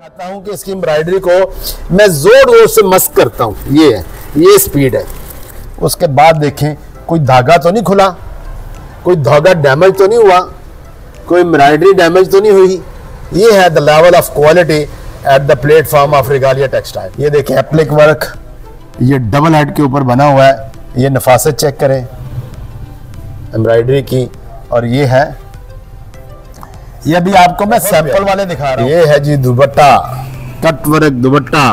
चाहता हूँ कि इसकी एम्ब्रॉयडरी को मैं जोर से मस्क करता हूँ। ये स्पीड है। उसके बाद देखें कोई धागा तो नहीं खुला, कोई धागा डैमेज तो नहीं हुआ, कोई एम्ब्रॉयडरी डैमेज तो नहीं हुई। ये है the level of quality at the platform of Regalia textile. ये देखें एप्लिक वर्क, ये डबल हेड के ऊपर बना हुआ है। ये नफासत चेक करें एम्ब्रॉयडरी की। और ये है, ये भी आपको मैं सैंपल वाले दिखा रहा हूं। ये है जी दुपट्टा, कटवर्क दुपट्टा।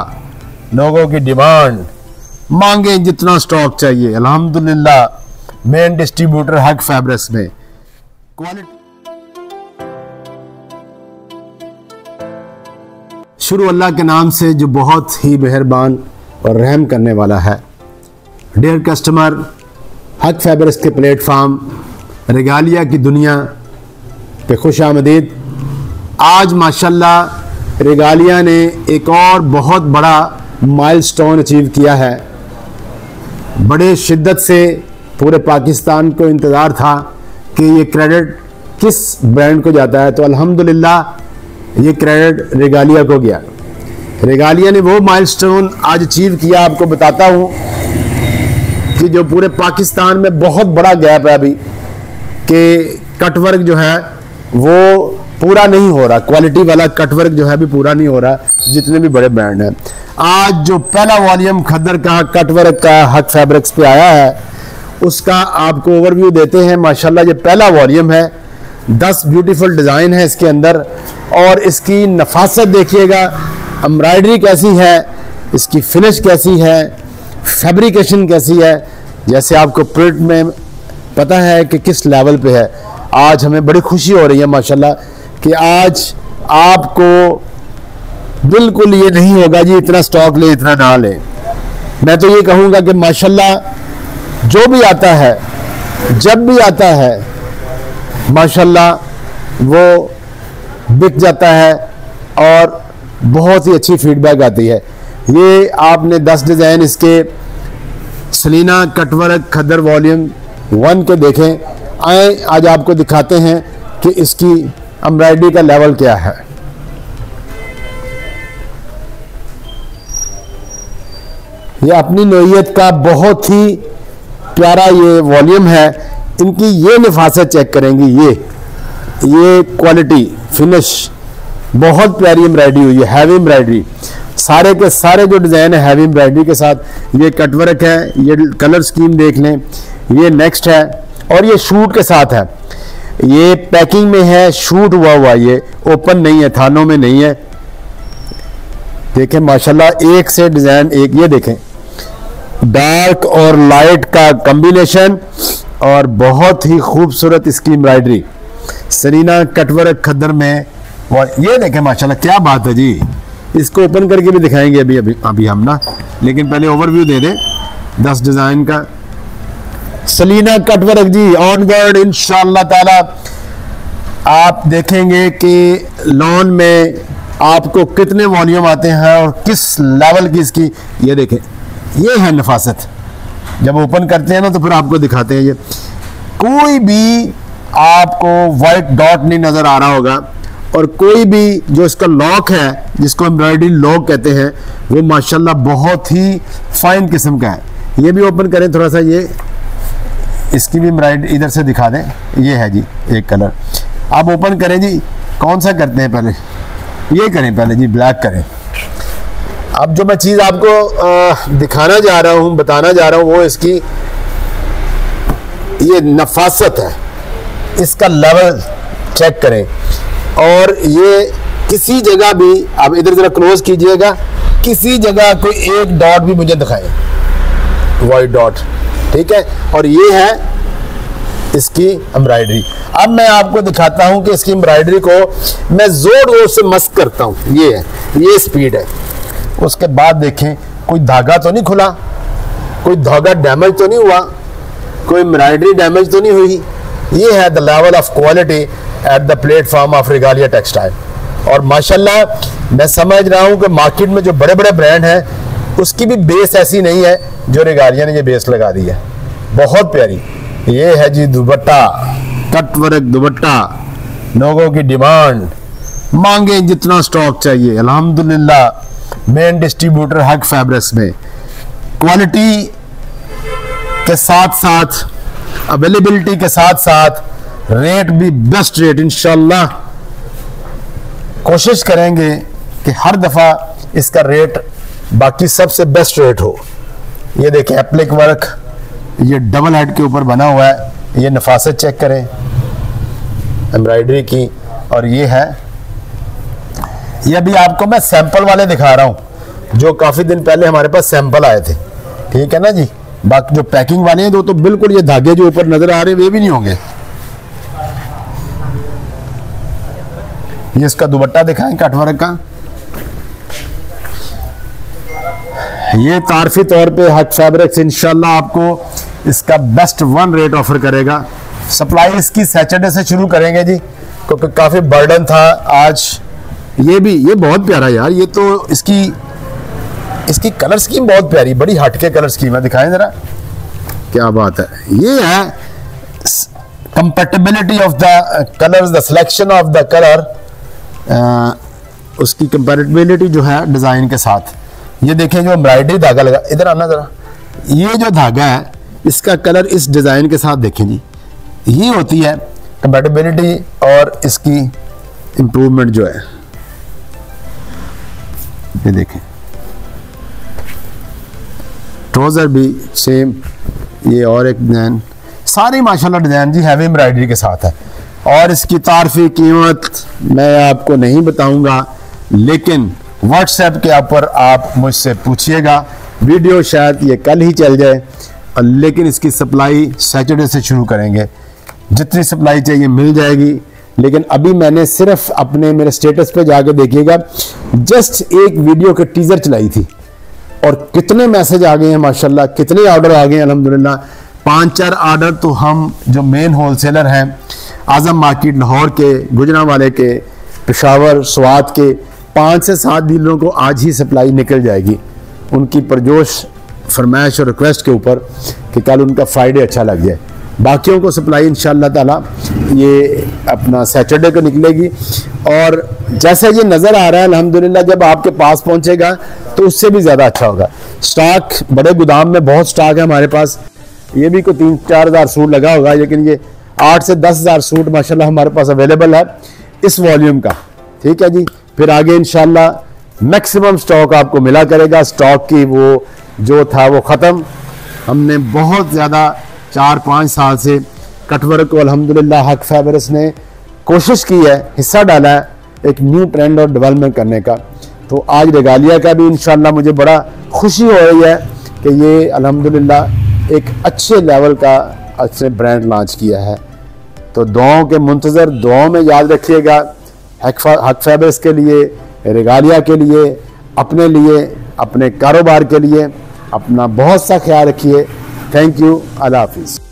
लोगों की डिमांड, मांगे जितना स्टॉक चाहिए। अल्हम्दुलिल्लाह मेन डिस्ट्रीब्यूटर हक फैब्रिक्स में क्वालिटी। शुरू अल्लाह के नाम से जो बहुत ही मेहरबान और रहम करने वाला है। डियर कस्टमर, हक फैब्रिक्स के प्लेटफार्म रेगालिया की दुनिया पे खुश आमदीद। आज माशाल्लाह रेगालिया ने एक और बहुत बड़ा माइलस्टोन अचीव किया है। बड़े शिद्दत से पूरे पाकिस्तान को इंतज़ार था कि ये क्रेडिट किस ब्रांड को जाता है, तो अल्हम्दुलिल्लाह ये क्रेडिट रेगालिया को गया। रेगालिया ने वो माइलस्टोन आज अचीव किया। आपको बताता हूँ कि जो पूरे पाकिस्तान में बहुत बड़ा गैप है अभी कि कटवर्क जो है वो पूरा नहीं हो रहा, क्वालिटी वाला कटवर्क जो है भी पूरा नहीं हो रहा जितने भी बड़े ब्रांड हैं। आज जो पहला वॉल्यूम खद्दर का कटवर्क का हक फैब्रिक्स पे आया है, उसका आपको ओवरव्यू देते हैं। माशाल्लाह ये पहला वॉल्यूम है, 10 ब्यूटीफुल डिज़ाइन है इसके अंदर। और इसकी नफासत देखिएगा, एम्ब्रॉयडरी कैसी है, इसकी फिनिश कैसी है, फैब्रिकेशन कैसी है। जैसे आपको प्रिंट में पता है कि किस लेवल पे है। आज हमें बड़ी खुशी हो रही है माशाल्लाह कि आज आपको बिल्कुल ये नहीं होगा जी इतना स्टॉक ले इतना ना ले। मैं तो ये कहूँगा कि माशाल्लाह जो भी आता है, जब भी आता है माशाल्लाह वो बिक जाता है और बहुत ही अच्छी फीडबैक आती है। ये आपने 10 डिज़ाइन इसके सलीना कटवर्क खदर वॉल्यूम 1 को देखें। आए आज आपको दिखाते हैं कि इसकी एम्ब्रॉयडरी का लेवल क्या है। यह अपनी नोयत का बहुत ही प्यारा ये वॉल्यूम है। इनकी ये नफासत चेक करेंगी, ये क्वालिटी फिनिश बहुत प्यारी एम्ब्रॉयडरी हुई है। हैवी एम्ब्रॉयडरी, सारे के सारे जो डिज़ाइन है हैवी एम्ब्रॉयडरी के साथ। ये कटवर्क है, ये कलर स्कीम देख लें। ये नेक्स्ट है और ये शूट के साथ है। ये पैकिंग में है, शूट हुआ हुआ, ये ओपन नहीं है, थानों में नहीं है। देखें माशाल्लाह एक से डिज़ाइन एक। ये देखें डार्क और लाइट का कॉम्बिनेशन और बहुत ही खूबसूरत इसकी एम्ब्रॉयडरी सलीना कटवर्क खद्दर में। और ये देखें माशाल्लाह क्या बात है जी। इसको ओपन करके भी दिखाएंगे अभी अभी अभी हम ना, लेकिन पहले ओवरव्यू दे दें 10 डिज़ाइन का। सलीना कटवर्क जी ऑनवर्ड इंशाल्लाह ताला। आप देखेंगे कि लॉन में आपको कितने वॉल्यूम आते हैं और किस लेवल की इसकी। ये देखें ये है नफासत, जब ओपन करते हैं ना तो फिर आपको दिखाते हैं। ये कोई भी आपको वाइट डॉट नहीं नज़र आ रहा होगा और कोई भी जो इसका लॉक है, जिसको एम्ब्रॉयडरी लॉक कहते हैं, वो माशाल्लाह बहुत ही फाइन किस्म का है। ये भी ओपन करें थोड़ा सा, ये इसकी भी एम्ब्रॉयडरी इधर से दिखा दें। ये है जी एक कलर, आप ओपन करें जी। कौन सा करते हैं पहले? ये करें पहले जी, ब्लैक करें। अब जो मैं चीज़ आपको दिखाना जा रहा हूँ, बताना जा रहा हूँ, वो इसकी ये नफासत है। इसका लेवल चेक करें। और ये किसी जगह भी आप इधर ज़रा क्लोज कीजिएगा, किसी जगह कोई एक डॉट भी मुझे दिखाएं, वाइट डॉट, ठीक है। और ये है इसकी एम्ब्रॉयडरी। अब मैं आपको दिखाता हूं कि इसकी एम्ब्रॉयडरी को मैं जोर से मस्क करता हूं। ये स्पीड है। उसके बाद देखें कोई धागा तो नहीं खुला, कोई धागा डैमेज तो नहीं हुआ, कोई एम्ब्रॉयडरी डैमेज तो नहीं हुई। ये है the level of quality at the platform of Regalia textile. और माशाल्लाह मैं समझ रहा हूँ कि मार्केट में जो बड़े बड़े ब्रांड हैं उसकी भी बेस ऐसी नहीं है जो रेगालिया ने ये बेस लगा दी है, बहुत प्यारी। ये है जी दुपट्टा, कटवर्क दुपट्टा। लोगों की डिमांड, मांगे जितना स्टॉक चाहिए। अल्हम्दुलिल्लाह मेन डिस्ट्रीब्यूटर हक फैब्रिक्स में क्वालिटी के साथ साथ, अवेलेबिलिटी के साथ साथ रेट भी बेस्ट रेट। इंशाल्लाह कोशिश करेंगे कि हर दफ़ा इसका रेट बाकी सबसे बेस्ट रेट हो। ये देखें एप्लिक वर्क, ये डबल हेड के ऊपर बना हुआ है। ये नफासत चेक करें एम्ब्रॉयडरी की। और ये है, ये भी आपको मैं सैंपल वाले दिखा रहा हूँ जो काफ़ी दिन पहले हमारे पास सैंपल आए थे, ठीक है ना जी। बाकी जो पैकिंग वाले हैं वो तो बिल्कुल ये धागे जो ऊपर नज़र आ रहे हैं वे भी नहीं होंगे। ये इसका दुपट्टा दिखाएं कटवर्क का। ये तारफी तौर पे हक फैब्रिक्स इंशाल्लाह आपको इसका बेस्ट वन रेट ऑफर करेगा। सप्लाई इसकी सैटरडे से शुरू करेंगे जी, क्योंकि काफ़ी बर्डन था आज। ये भी, ये बहुत प्यारा यार, ये तो इसकी कलर स्कीम बहुत प्यारी, बड़ी हटके कलर स्कीम है। दिखाएं ज़रा, क्या बात है। ये है compatibility of the colours, the selection of the colour, उसकी कंपेटेबिलिटी जो है डिज़ाइन के साथ। ये देखें जो एम्ब्रॉयडरी धागा लगा, इधर आना ज़रा। ये जो धागा है इसका कलर इस डिज़ाइन के साथ देखें जी। ये होती है कंपेटेबिलिटी और इसकी इम्प्रूवमेंट जो है। ये देखें ट्राउज़र भी सेम, ये और एक डिज़ाइन, सारी माशाल्लाह डिज़ाइन जी हैवी एम्ब्रॉयडरी के साथ है। और इसकी तारफ़ी कीमत मैं आपको नहीं बताऊंगा, लेकिन व्हाट्सएप के ऊपर आप मुझसे पूछिएगा। वीडियो शायद ये कल ही चल जाए, लेकिन इसकी सप्लाई सैटरडे से शुरू करेंगे। जितनी सप्लाई चाहिए मिल जाएगी, लेकिन अभी मैंने सिर्फ अपने मेरे स्टेटस पे जाके देखिएगा, जस्ट एक वीडियो के टीज़र चलाई थी और कितने मैसेज आ गए हैं माशाल्लाह, कितने ऑर्डर आ गए हैं अल्हम्दुलिल्लाह। 5-4 ऑर्डर तो हम जो मेन होलसेलर हैं आज़म मार्केट लाहौर के, गुजरांवाले के, पेशावर, स्वात के 5 से 7 डीलरों को आज ही सप्लाई निकल जाएगी उनकी परजोश फरमाइश और रिक्वेस्ट के ऊपर कि कल उनका फ्राइडे अच्छा लग जाए। बाकियों को सप्लाई इंशाअल्लाह ताला ये अपना सैटरडे को निकलेगी। और जैसा ये नज़र आ रहा है अल्हम्दुलिल्लाह, जब आपके पास पहुंचेगा तो उससे भी ज़्यादा अच्छा होगा। स्टॉक बड़े गोदाम में बहुत स्टॉक है हमारे पास। ये भी कोई 3-4 हज़ार सूट लगा होगा, लेकिन ये 8 से 10 हज़ार सूट माशाल्लाह हमारे पास अवेलेबल है इस वॉल्यूम का, ठीक है जी। फिर आगे इंशाल्लाह मैक्सिमम स्टॉक आपको मिला करेगा। स्टॉक की वो जो था वो ख़त्म। हमने बहुत ज़्यादा 4-5 साल से कटवर्क को अल्हम्दुलिल्लाह हक फैब्रिक्स ने कोशिश की है, हिस्सा डाला है एक न्यू ट्रेंड और डेवलपमेंट करने का। तो आज रेगालिया का भी इंशाल्लाह मुझे बड़ा खुशी हो रही है कि ये अल्हम्दुलिल्लाह एक अच्छे लेवल का अच्छे ब्रांड लॉन्च किया है। तो दुआओं के मुंतज़र, दुआओं में याद रखिएगा हक फैब्रिक्स के लिए, रेगालिया के लिए, अपने कारोबार के लिए। अपना बहुत सा ख्याल रखिए। थैंक यू, अल्लाह हाफिज़।